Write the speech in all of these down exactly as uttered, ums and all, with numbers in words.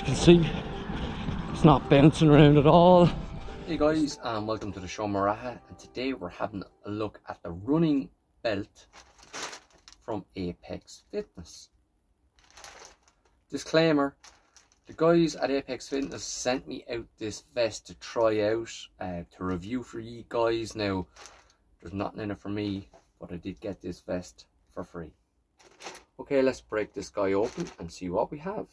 you can see, it's not bouncing around at all. Hey guys, and welcome to the show, Maraha, and today we're having a look at the running belt from Apex Fitness. Disclaimer, the guys at Apex Fitness sent me out this vest to try out, uh, to review for you guys. Now, there's nothing in it for me, but I did get this vest for free. Okay, let's break this guy open and see what we have.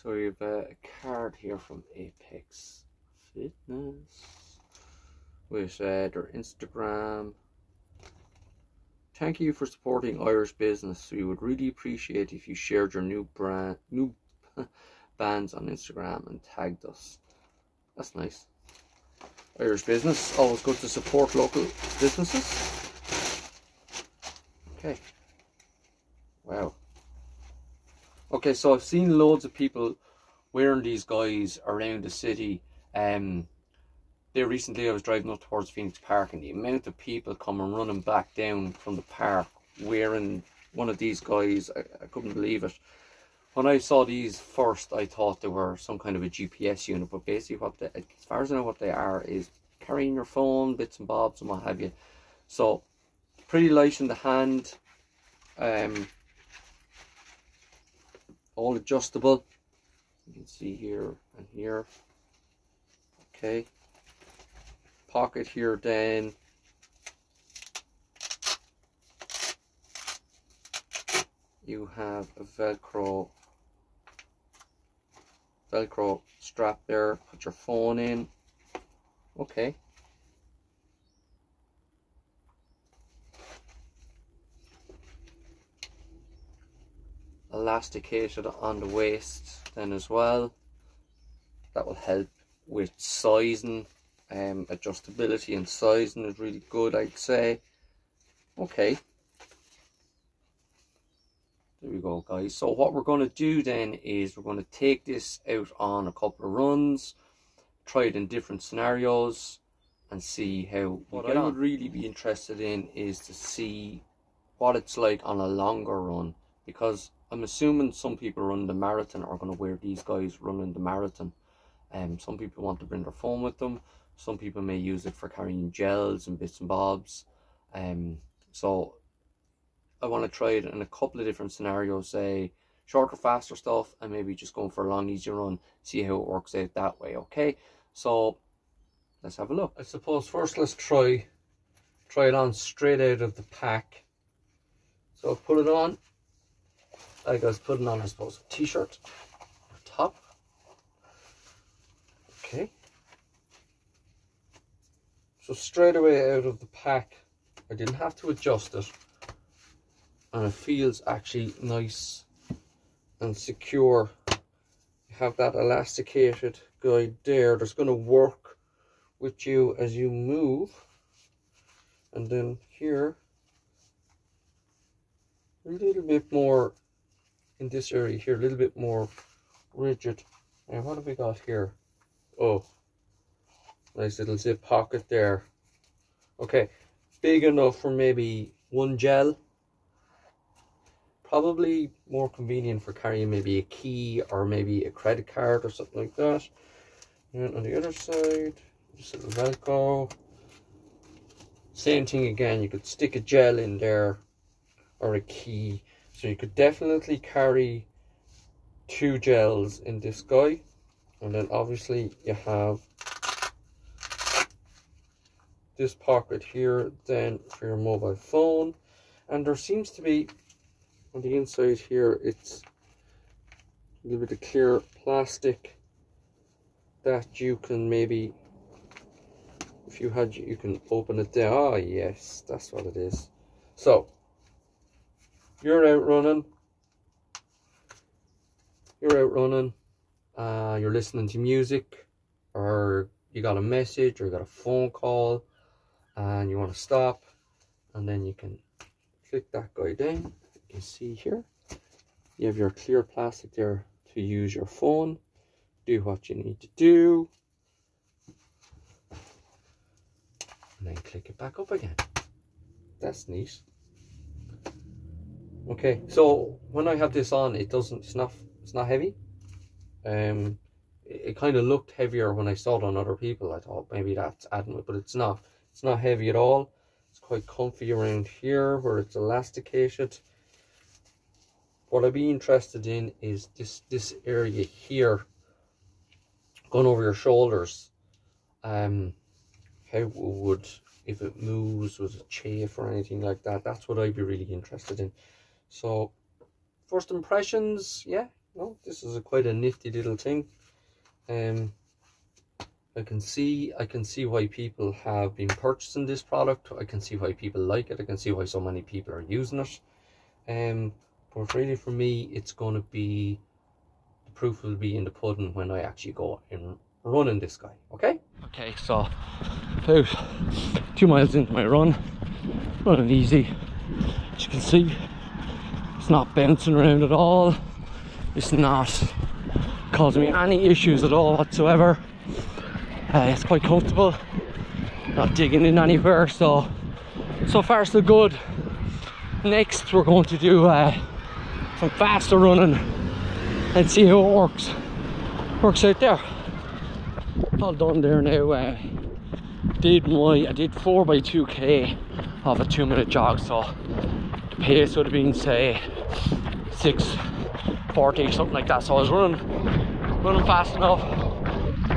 So we have a card here from Apex Fitness with uh, their Instagram. Thank you for supporting Irish business. We would really appreciate if you shared your new brand, new bands on Instagram and tagged us. That's nice. Irish business, always good to support local businesses. Okay. Wow. Okay, so I've seen loads of people wearing these guys around the city. Um, there recently I was driving up towards Phoenix Park, and the amount of people coming running back down from the park wearing one of these guys, I, I couldn't believe it. When I saw these first, I thought they were some kind of a G P S unit, but basically what they, as far as I know what they are, is carrying your phone, bits and bobs and what have you. So pretty light in the hand. Um, all adjustable, you can see here and here. Okay, pocket here, then you have a velcro velcro strap there, put your phone in. Okay, elasticated on the waist then as well. That will help with sizing, um, adjustability and sizing is really good, I'd say. Okay, there we go guys. So what we're going to do then is we're going to take this out on a couple of runs, try it in different scenarios and see how we get on. What I would really be interested in is to see what it's like on a longer run, because I'm assuming some people run the marathon are going to wear these guys running the marathon. Um, some people want to bring their phone with them. Some people may use it for carrying gels and bits and bobs. Um, so I want to try it in a couple of different scenarios, say shorter, faster stuff, and maybe just going for a long, easy run, see how it works out that way. Okay, so let's have a look. I suppose first let's try, try it on straight out of the pack. So I've put it on. I was putting on, I suppose, a t-shirt top. Okay, so straight away out of the pack, I didn't have to adjust it, and it feels actually nice and secure. You have that elasticated guide there that's going to work with you as you move, and then here a little bit more in this area here, a little bit more rigid. And what have we got here? Oh, nice little zip pocket there. Okay, big enough for maybe one gel, probably more convenient for carrying maybe a key or maybe a credit card or something like that. And on the other side, just a little velcro, same thing again. You could stick a gel in there or a key. So you could definitely carry two gels in this guy. And then obviously you have this pocket here then for your mobile phone. And there seems to be on the inside here, it's a little bit of clear plastic that you can maybe, if you had, you can open it there. Ah, yes, that's what it is. So you're out running, you're out running, uh, you're listening to music, or you got a message, or you got a phone call, and you want to stop, and then you can click that guy down. You can see here, you have your clear plastic there to use your phone, do what you need to do, click it back up again. That's neat. Okay, so when I have this on, it doesn't, it's not, it's not heavy. Um, it, it kind of looked heavier when I saw it on other people. I thought maybe that's adding it, but it's not. It's not heavy at all. It's quite comfy around here where it's elasticated. What I'd be interested in is this, this area here, going over your shoulders. Um, how it would, if it moves, was it chafe or anything like that? That's what I'd be really interested in. So first impressions, yeah, no, this is a quite a nifty little thing. Um, I can see, I can see why people have been purchasing this product. I can see why people like it. I can see why so many people are using it. Um, but really for me, it's going to be, the proof will be in the pudding when I actually go and run in this guy. Okay. Okay. So about two miles into my run, running easy. As you can see, it's not bouncing around at all. It's not causing me any issues at all whatsoever. Uh, it's quite comfortable, not digging in anywhere, so so far so good. Next we're going to do uh, some faster running and see how it works works out there. All done there now. uh, did my I did four by two K of a two minute jog, so the pace would have been say six forty, something like that. So I was running running fast enough.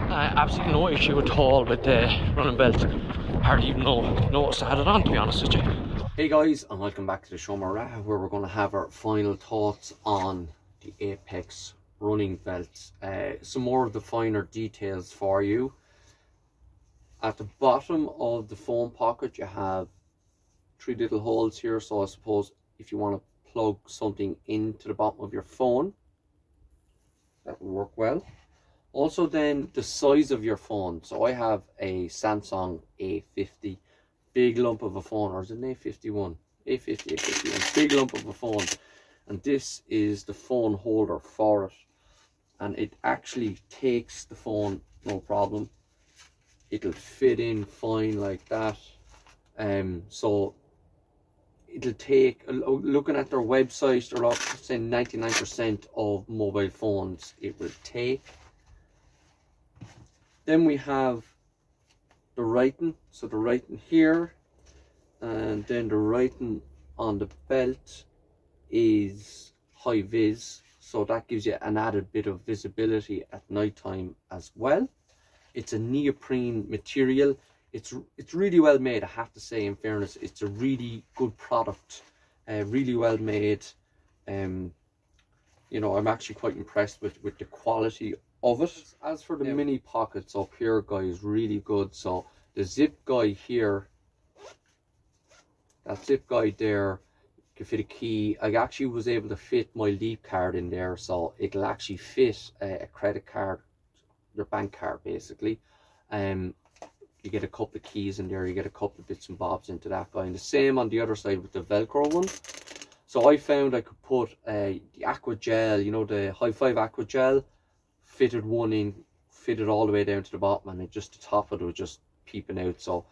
Uh, absolutely no issue at all with the running belt. Hardly even noticed I had it on, to be honest with you. Hey guys, and welcome back to the show, Maraha, where we're going to have our final thoughts on the Apex running belt. Uh, some more of the finer details for you. At the bottom of the foam pocket, you have three little holes here. So I suppose if you want to plug something into the bottom of your phone, that will work well. Also then the size of your phone. So I have a Samsung A fifty, big lump of a phone, or is it an A fifty-one? A fifty, A fifty-one, big lump of a phone. And this is the phone holder for it. And it actually takes the phone, no problem. It'll fit in fine like that. Um, so it'll take, looking at their website, they're up saying ninety-nine percent of mobile phones it will take. Then we have the writing, so the writing here, and then the writing on the belt is high vis, so that gives you an added bit of visibility at night time as well. It's a neoprene material. It's it's really well made, I have to say, in fairness. It's a really good product, uh, really well made. Um, you know, I'm actually quite impressed with, with the quality of it. As for the now, mini pockets up here, guys, really good. So the zip guy here, that zip guy there, you can fit a key. I actually was able to fit my Leap card in there, so it'll actually fit a credit card, your bank card basically. Um, you get a couple of keys in there, you get a couple of bits and bobs into that guy, and the same on the other side with the Velcro one. So I found I could put uh, the Aqua Gel, you know, the Hi five Aqua Gel, fitted one in, fitted all the way down to the bottom, and it just the top of it was just peeping out, so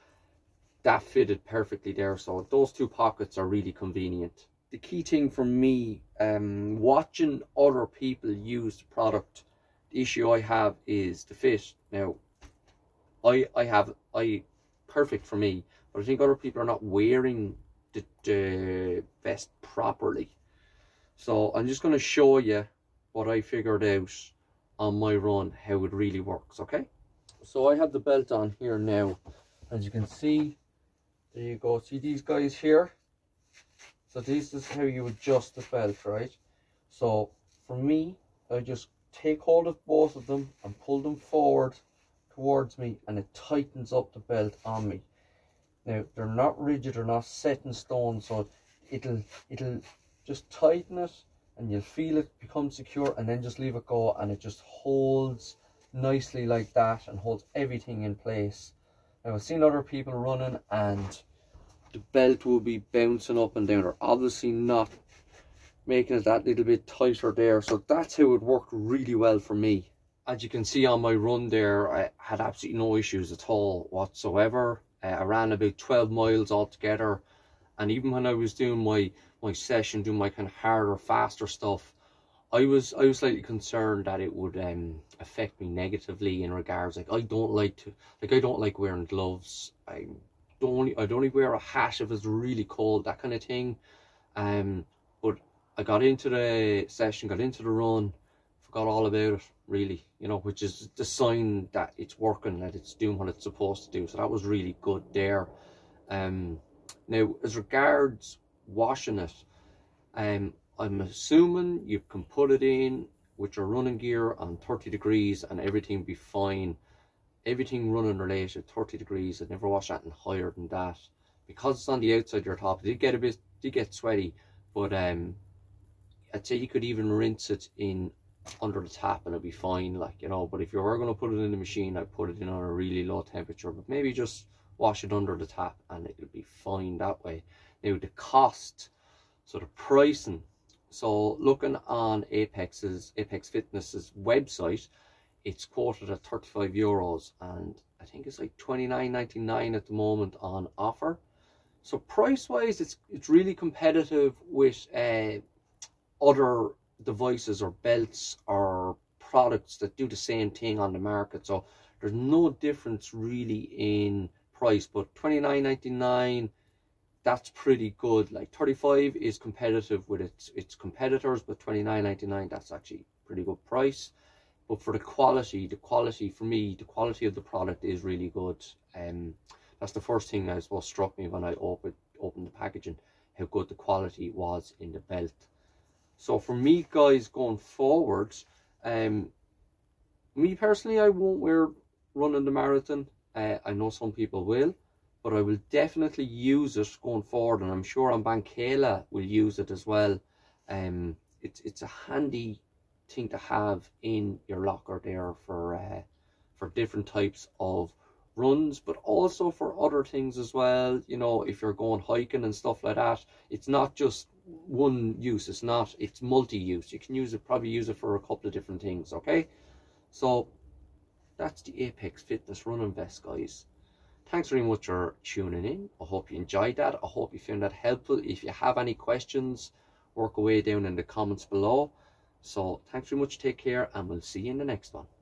that fitted perfectly there. So those two pockets are really convenient. The key thing for me, um watching other people use the product, the issue I have is the fit. Now i i have i perfect for me, but I think other people are not wearing the, the vest properly. So I'm just going to show you what I figured out on my run, how it really works. Okay, so I have the belt on here now, as you can see. There you go, see these guys here? So this is how you adjust the belt, right? So for me, I just take hold of both of them and pull them forward towards me, and it tightens up the belt on me. Now they're not rigid, they're not set in stone, so it'll it'll just tighten it, and you'll feel it become secure, and then just leave it go, and it just holds nicely like that and holds everything in place. Now I've seen other people running and the belt will be bouncing up and down, or obviously not making it that little bit tighter there. So that's how it worked really well for me. As you can see on my run there, I had absolutely no issues at all whatsoever. Uh, I ran about twelve miles altogether, and even when I was doing my my session, doing my kind of harder, faster stuff, I was I was slightly concerned that it would um affect me negatively in regards, like I don't like to like I don't like wearing gloves. I don't I don't wear a hat if it's really cold, that kind of thing. Um, but I got into the session, got into the run, forgot all about it really, you know, which is the sign that it's working, that it's doing what it's supposed to do. So that was really good there. Um, now as regards washing it, um. I'm assuming you can put it in with your running gear on thirty degrees and everything be fine. Everything running related, thirty degrees. I'd never wash that in higher than that. Because it's on the outside of your top, it did get a bit, did get sweaty. But um, I'd say you could even rinse it in under the tap and it'll be fine, like, you know. But if you were going to put it in the machine, I'd put it in on a really low temperature. But maybe just wash it under the tap and it'll be fine that way. Now the cost, so the pricing. So looking on Apex's, Apex Fitness's website, it's quoted at thirty-five euros, and I think it's like twenty-nine ninety-nine at the moment on offer. So price wise, it's it's really competitive with uh, other devices or belts or products that do the same thing on the market. So there's no difference really in price, but twenty-nine ninety-nine. That's pretty good. Like thirty-five is competitive with its its competitors, but twenty-nine ninety-nine, that's actually a pretty good price. But for the quality, the quality for me, the quality of the product is really good. Um, that's the first thing that well struck me when I opened opened the packaging, how good the quality was in the belt. So for me, guys, going forward, um, me personally, I won't wear running the marathon. Uh, I know some people will. But I will definitely use it going forward, and I'm sure on Bankela will use it as well. Um, it's it's a handy thing to have in your locker there for uh, for different types of runs, but also for other things as well. You know, if you're going hiking and stuff like that, it's not just one use. It's not. It's multi-use. You can use it. Probably use it for a couple of different things. Okay, so that's the Apex Fitness running vest, guys. Thanks very much for tuning in. I hope you enjoyed that. I hope you found that helpful. If you have any questions, work away down in the comments below. So thanks very much. Take care, and we'll see you in the next one.